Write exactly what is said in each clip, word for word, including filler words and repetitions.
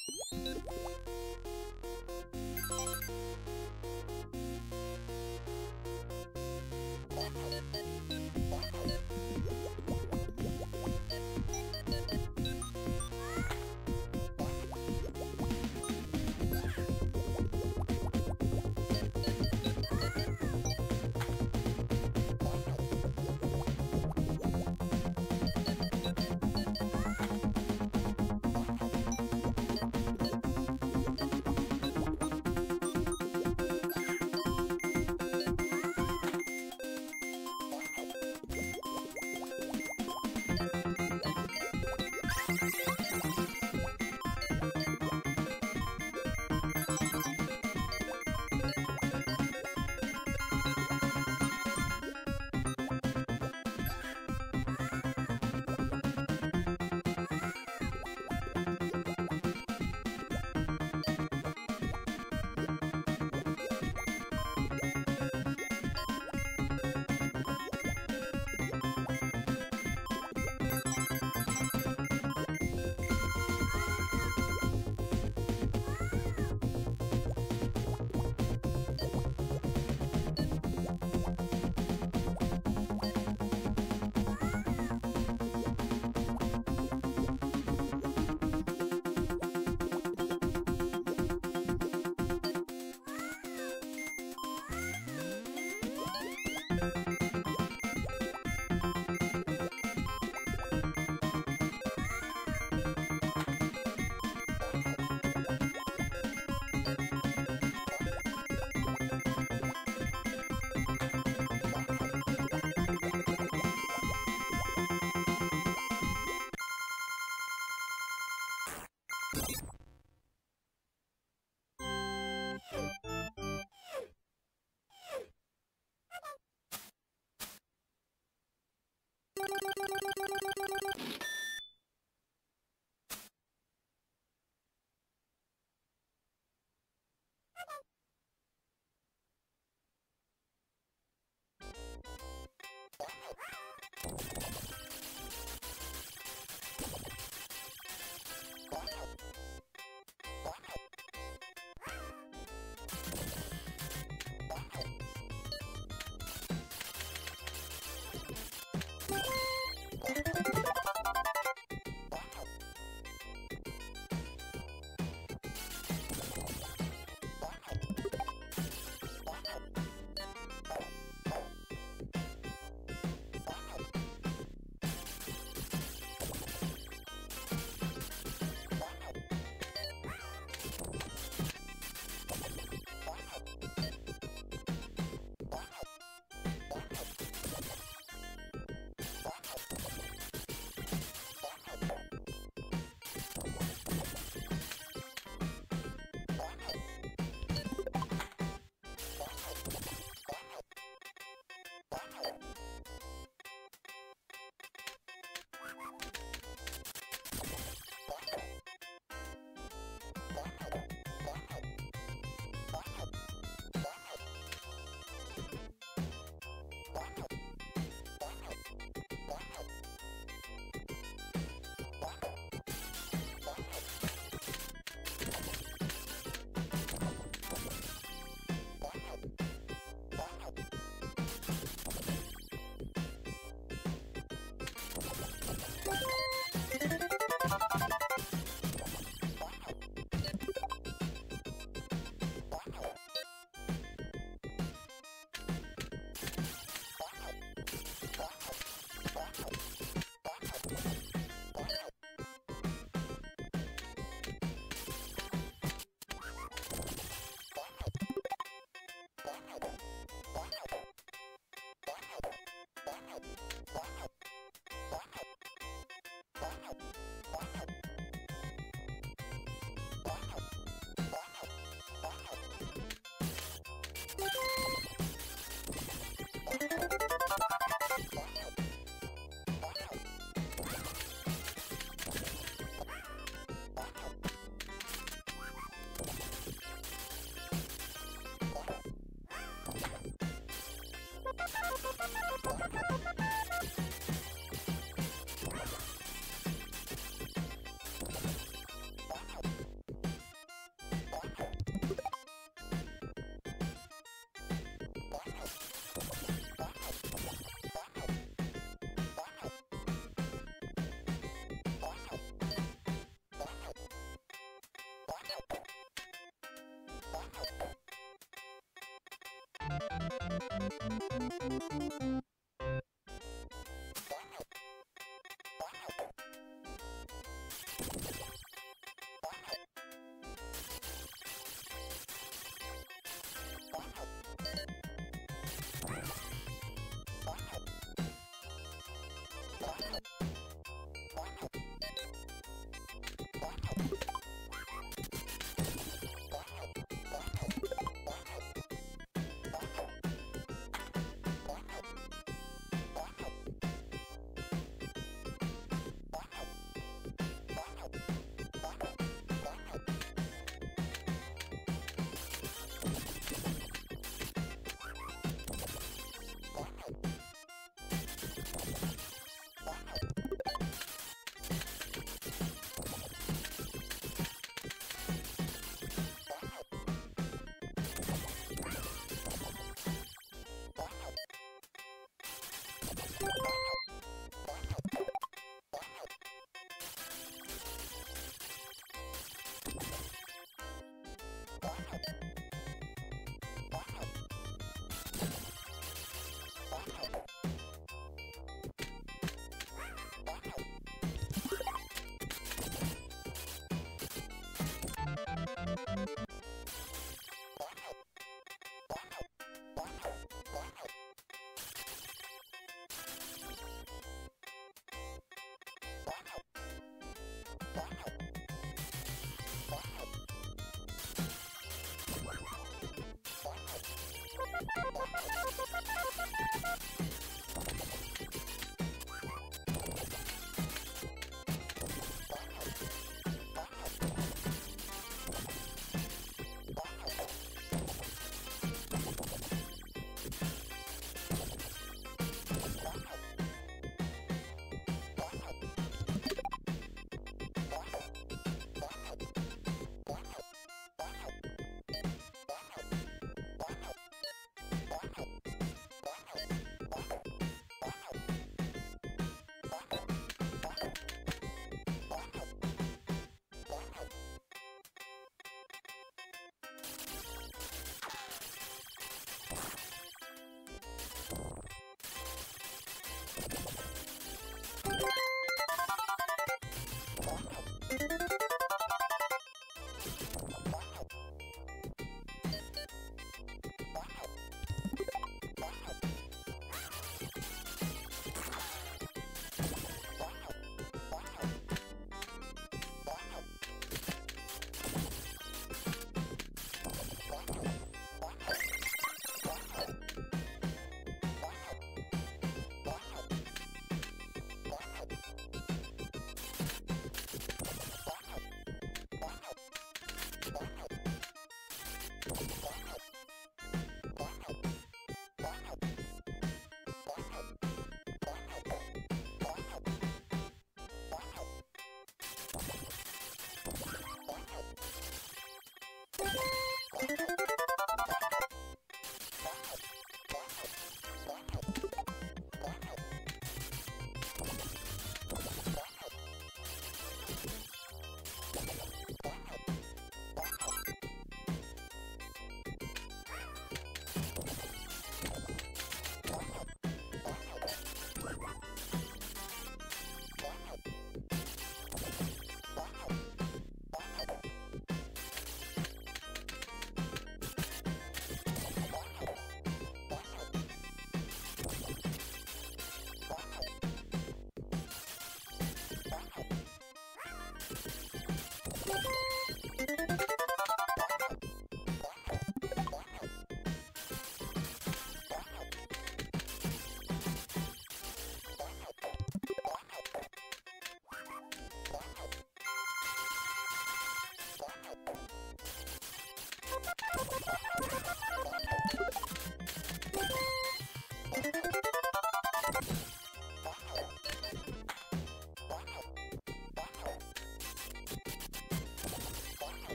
Bye.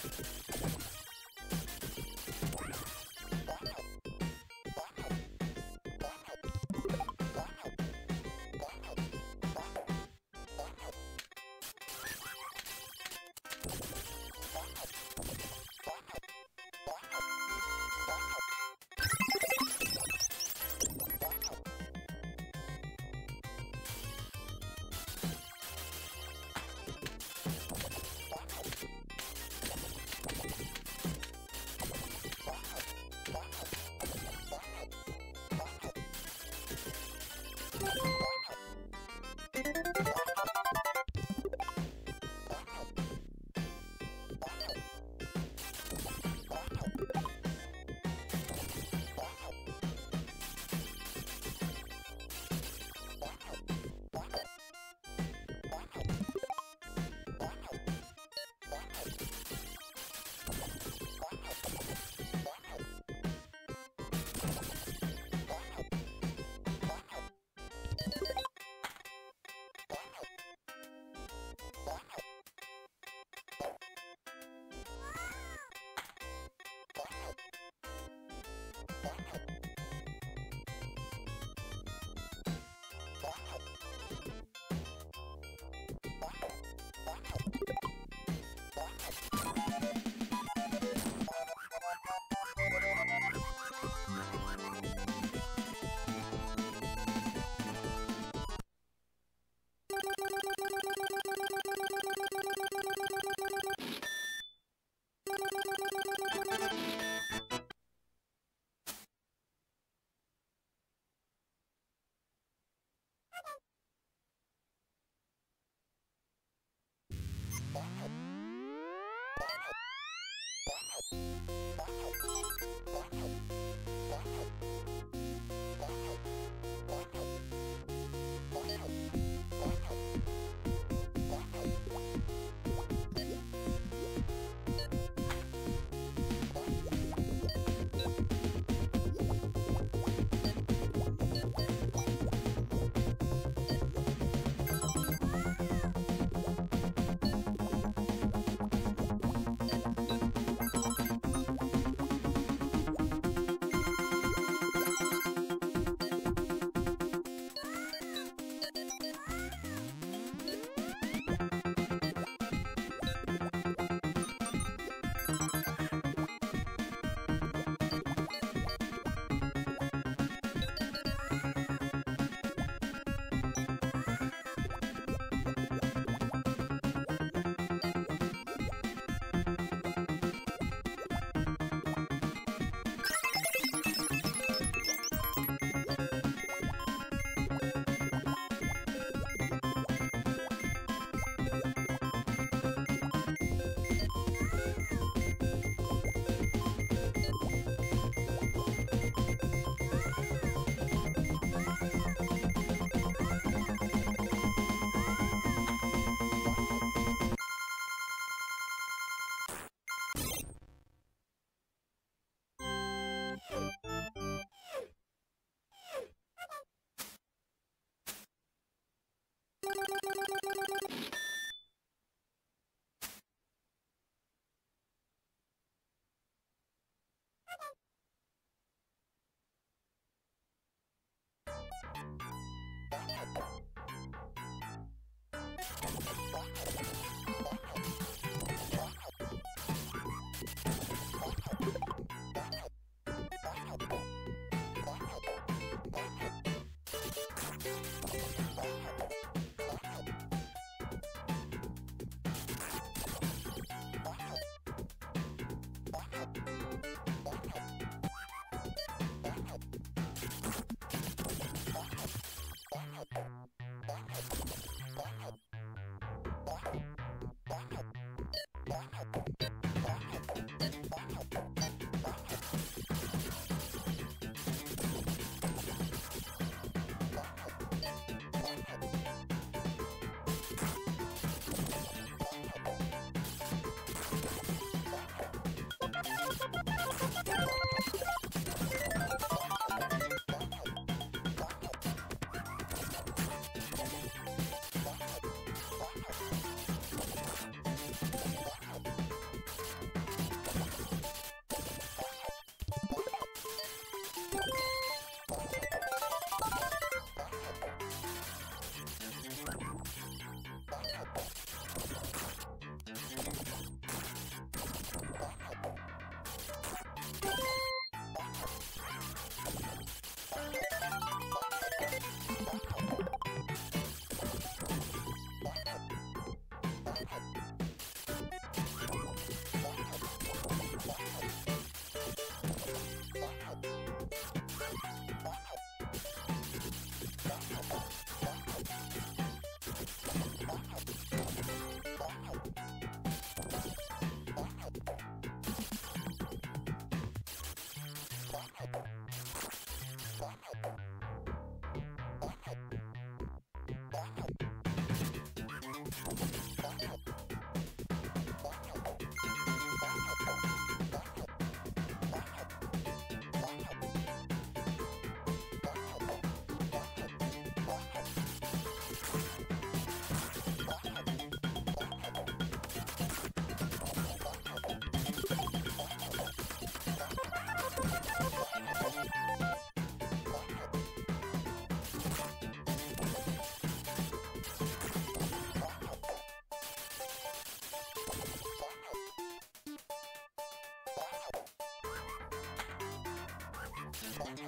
Wow. Bye.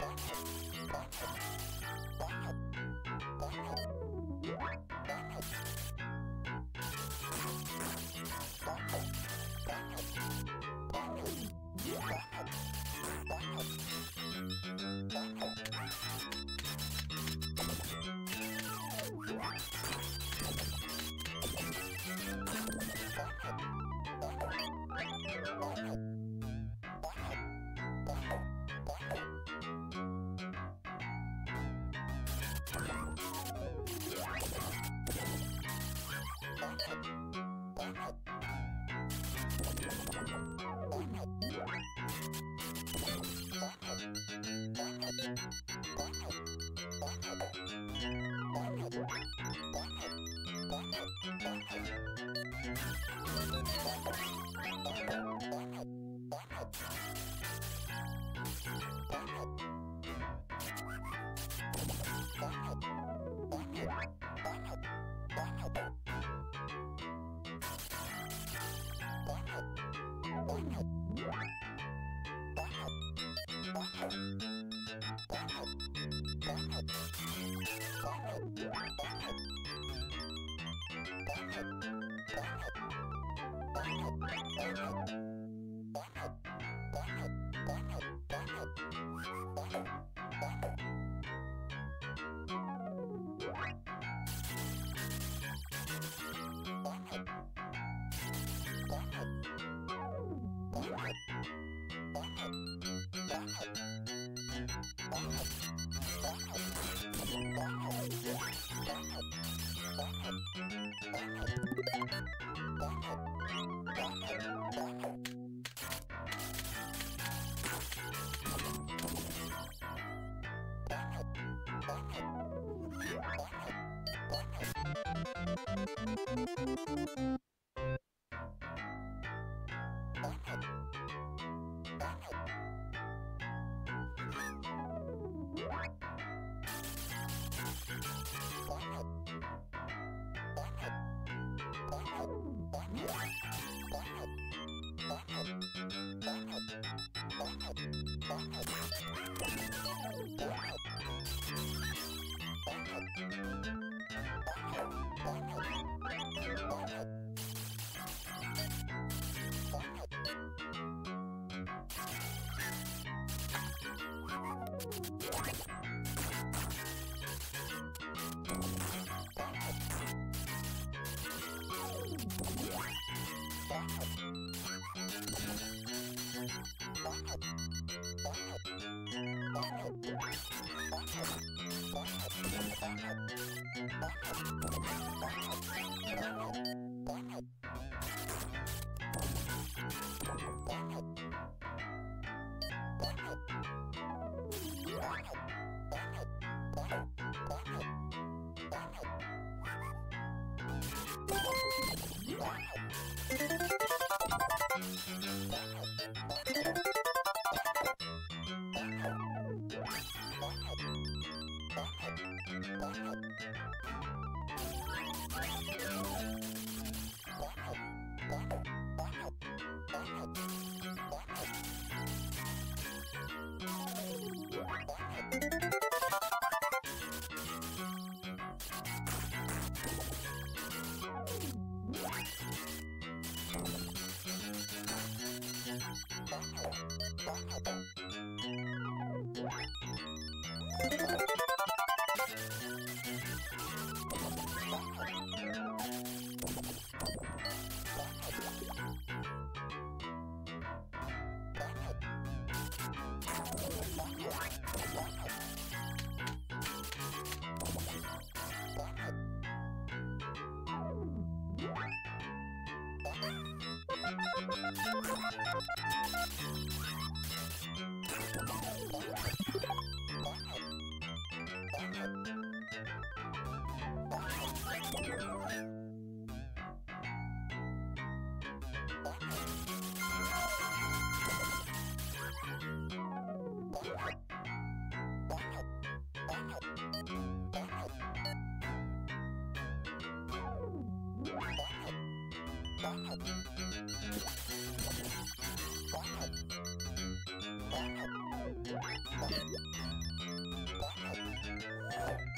What?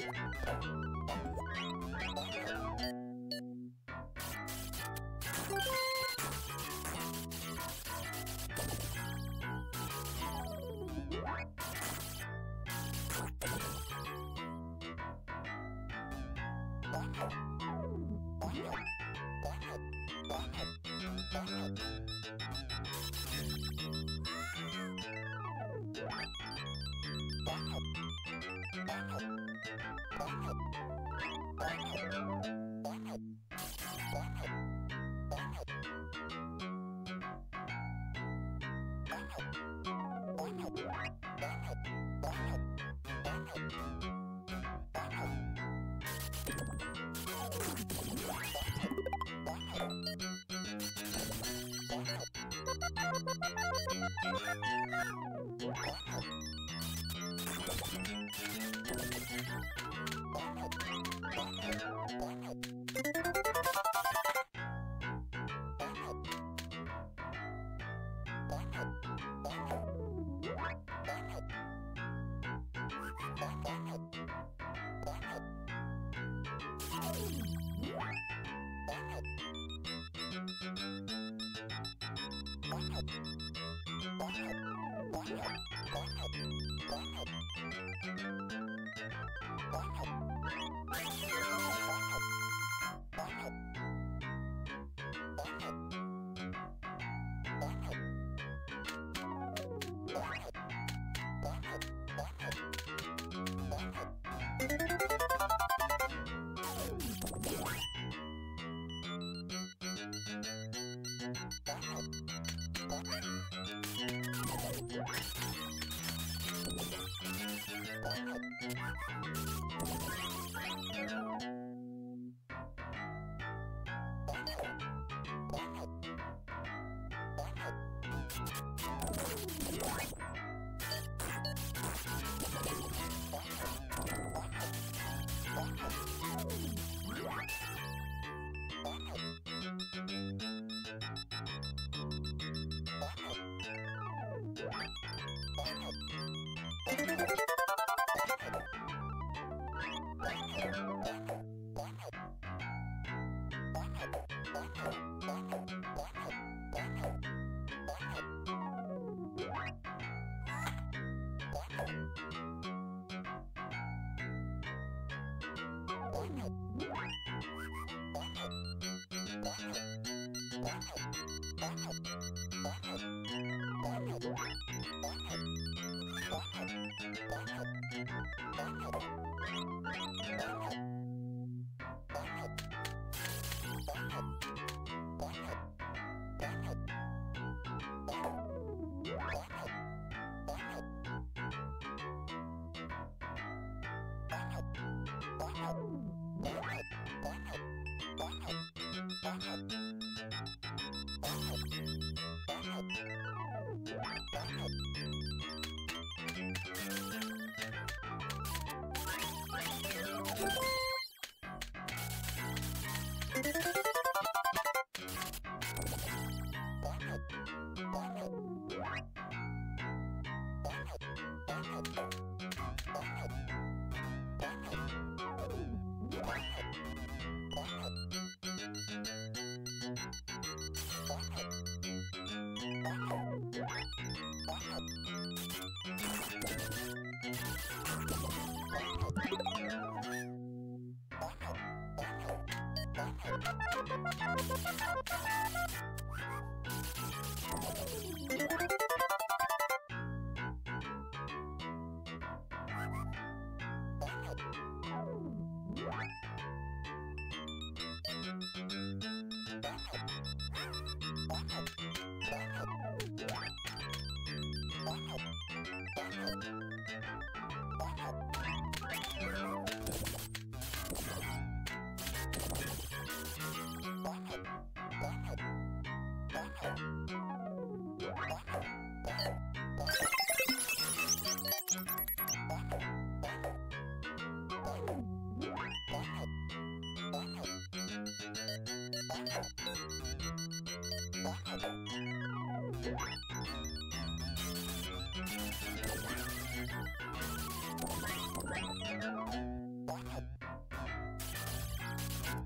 Bye.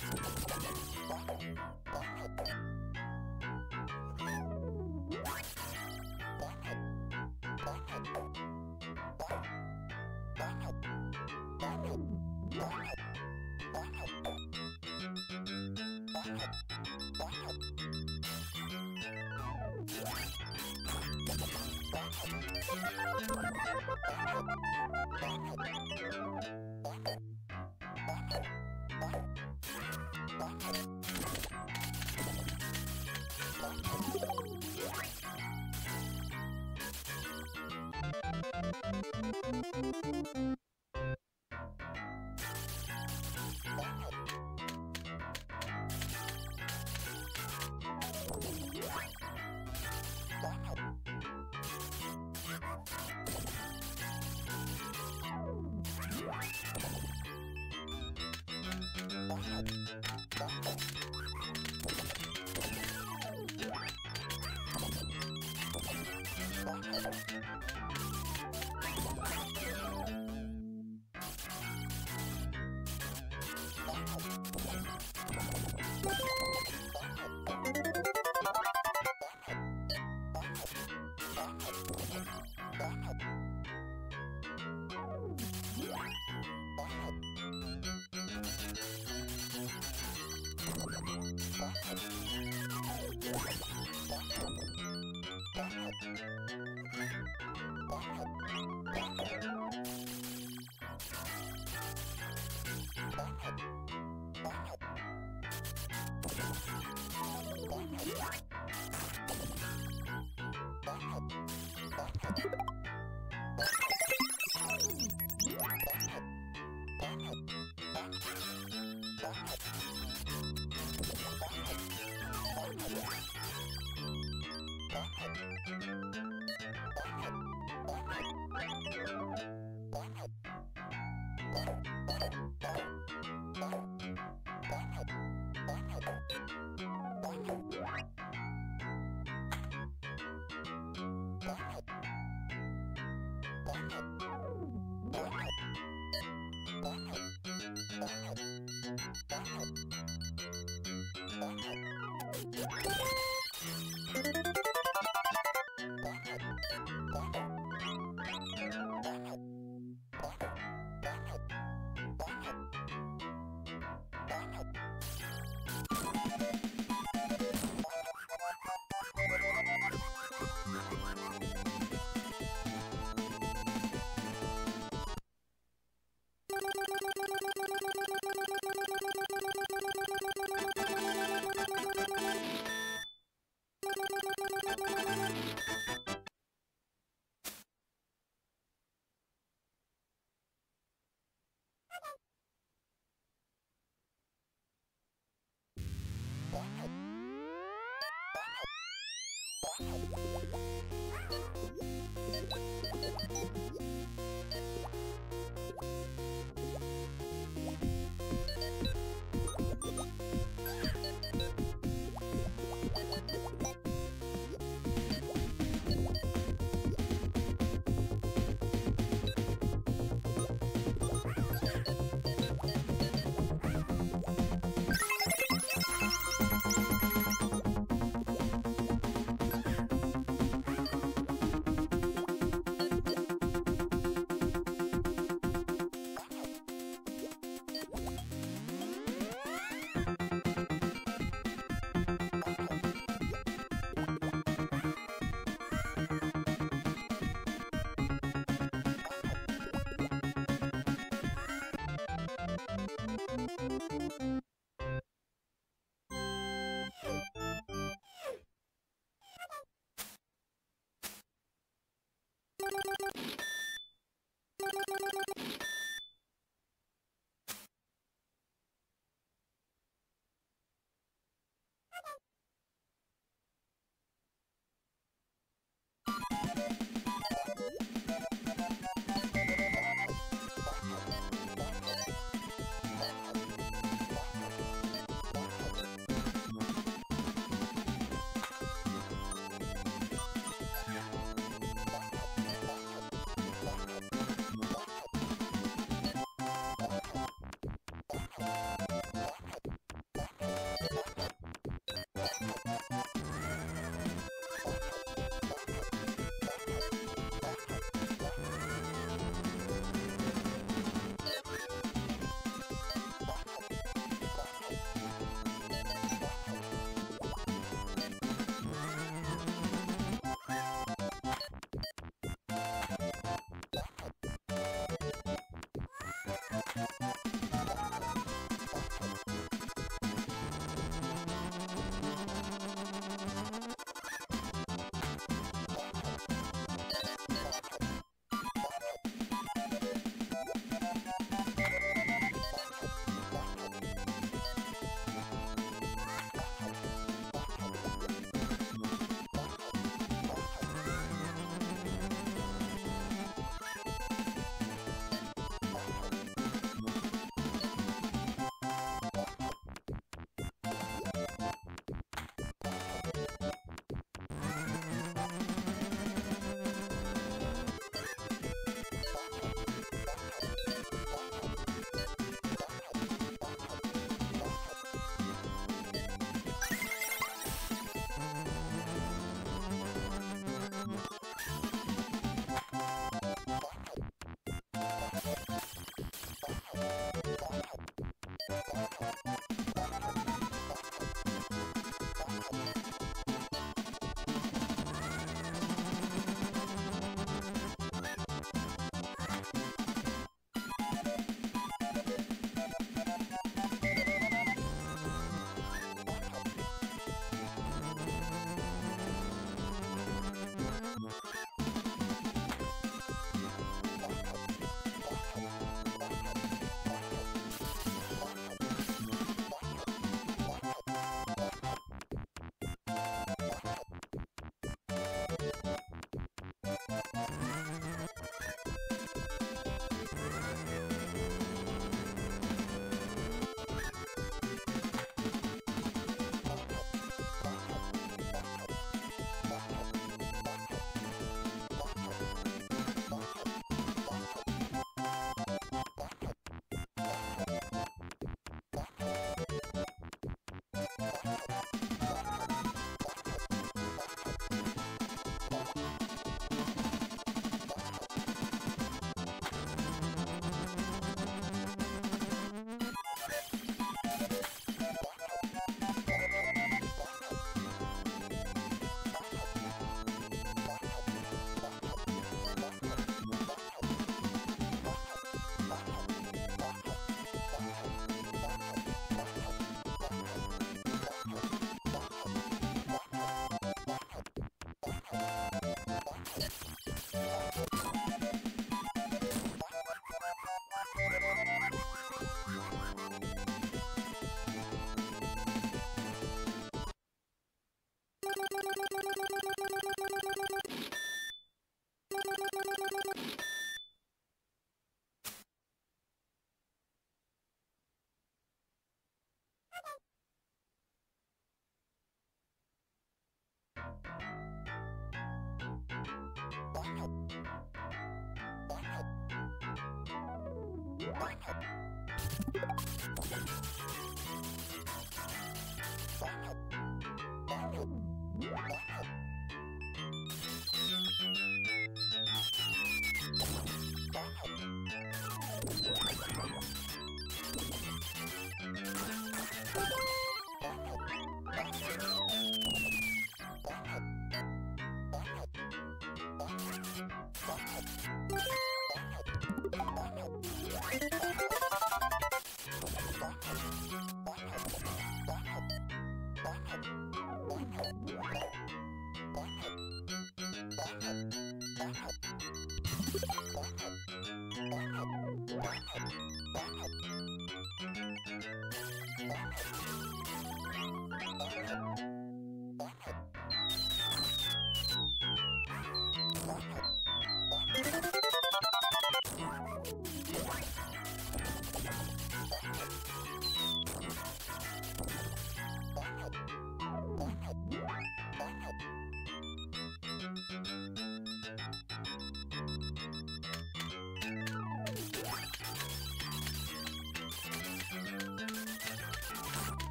Bye.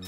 Wow.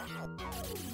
Thank you.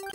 Wait,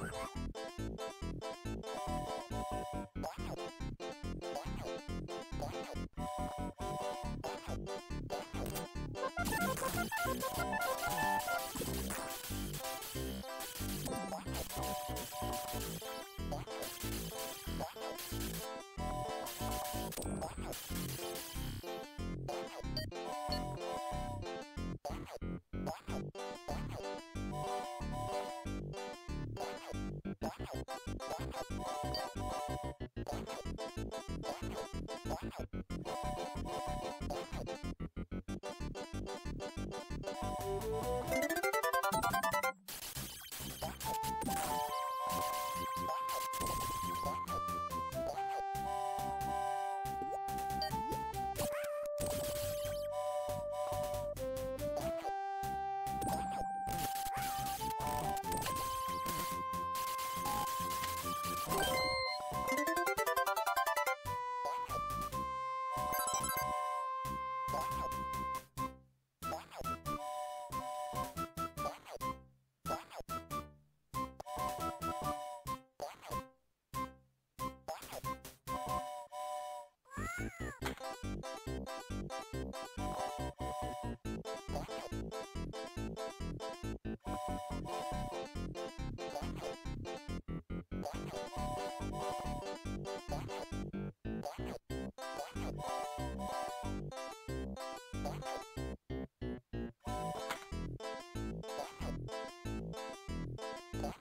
wait, wait. Bye.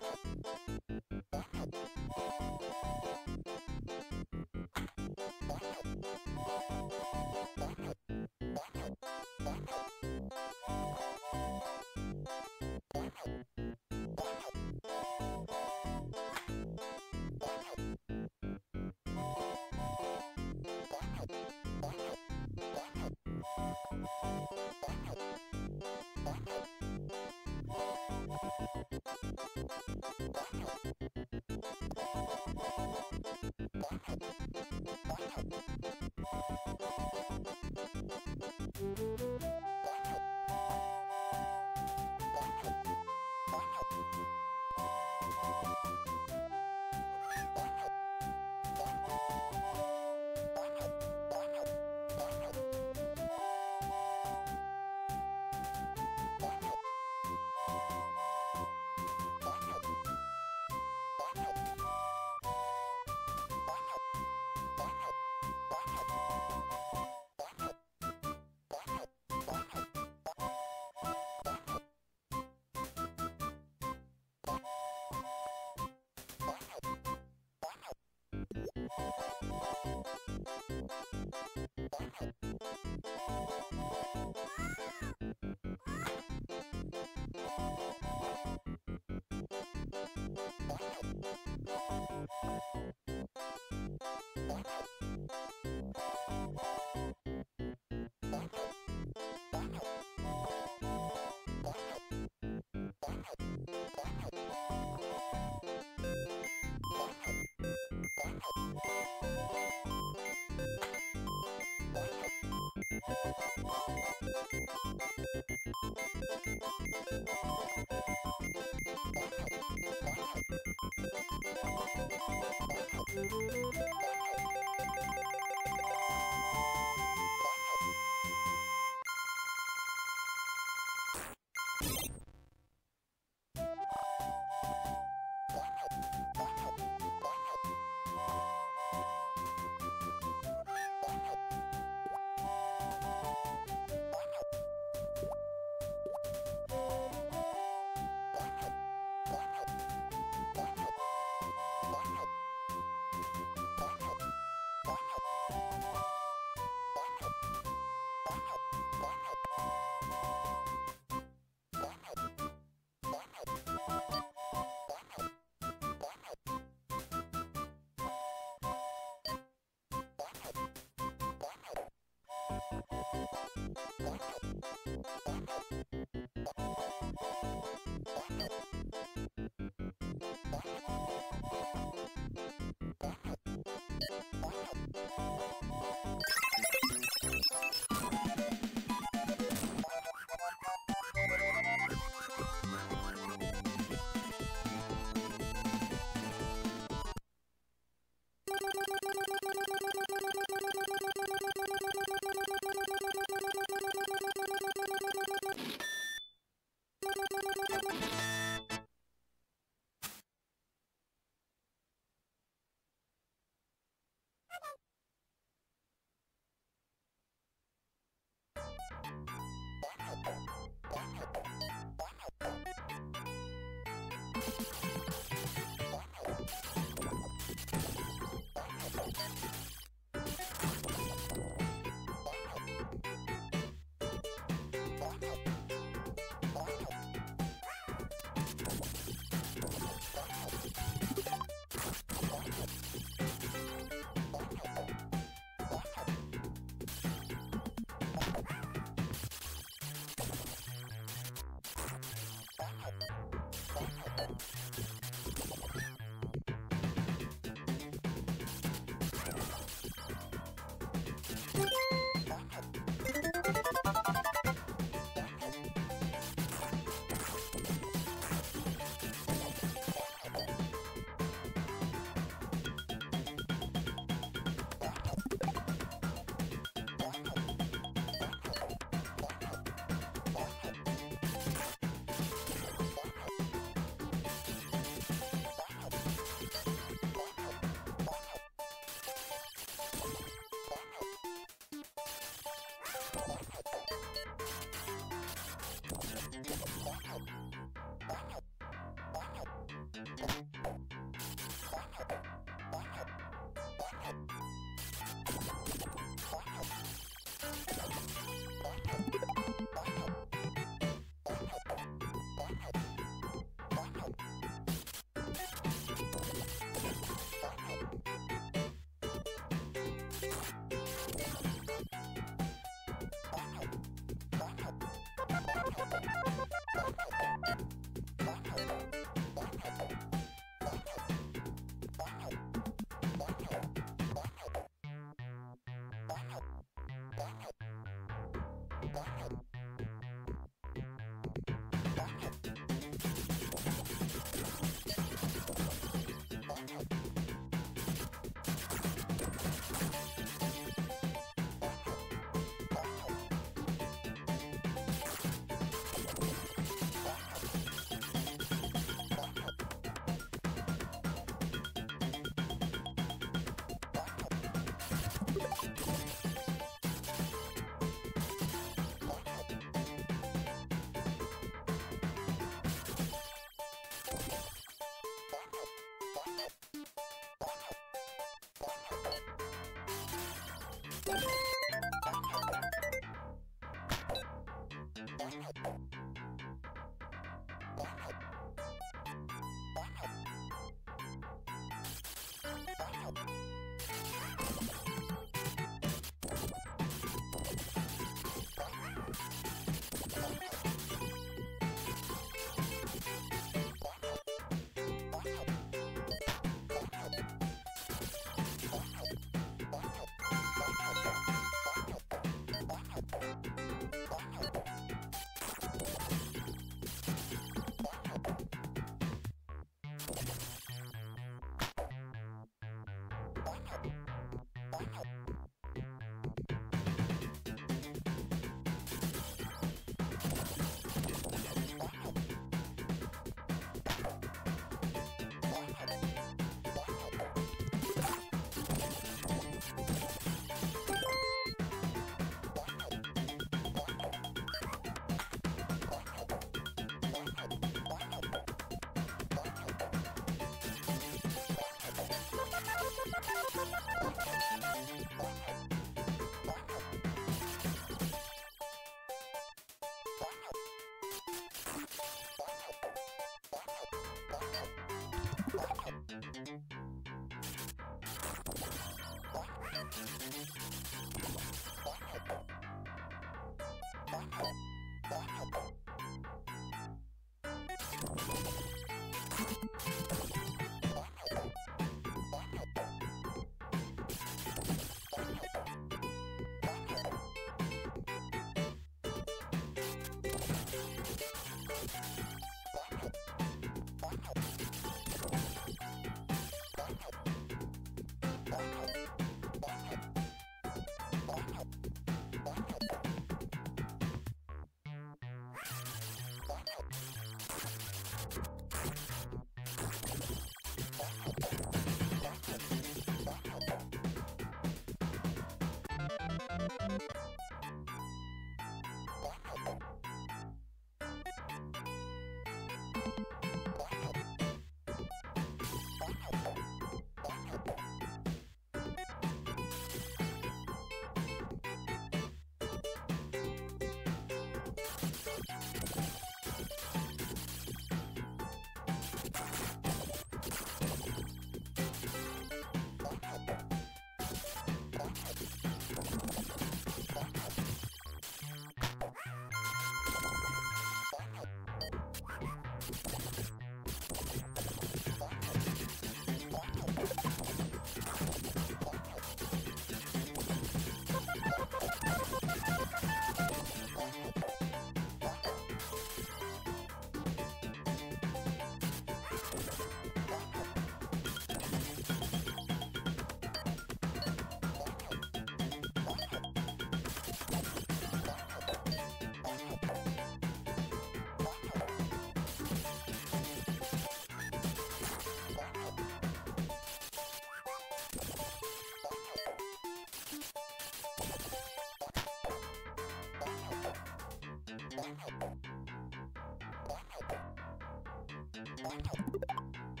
Wow.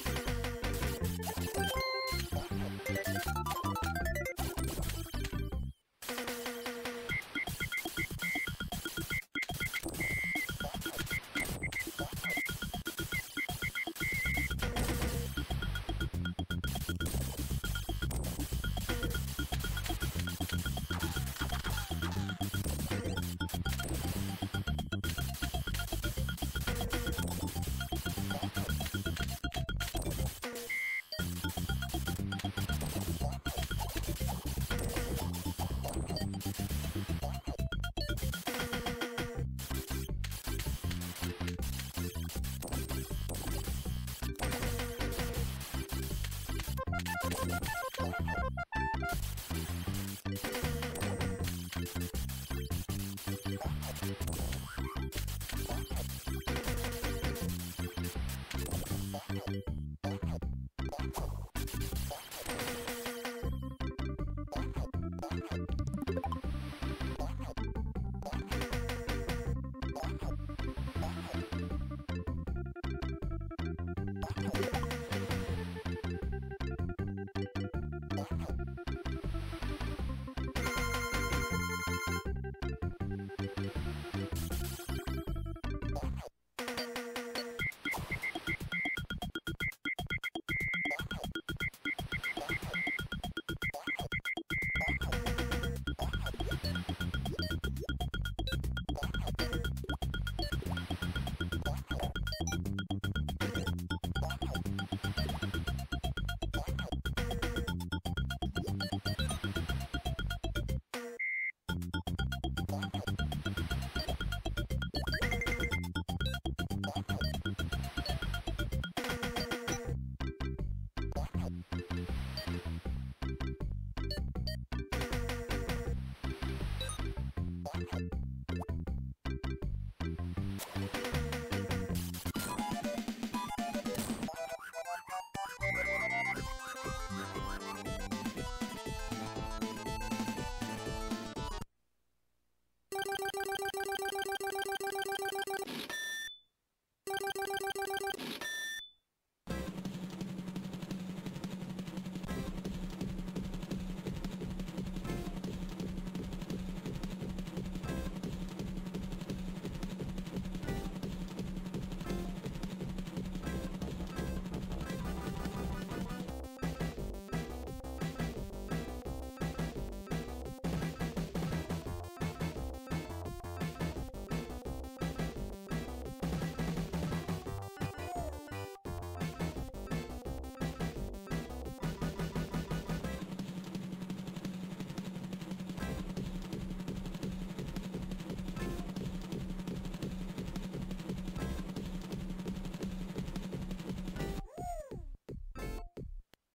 You You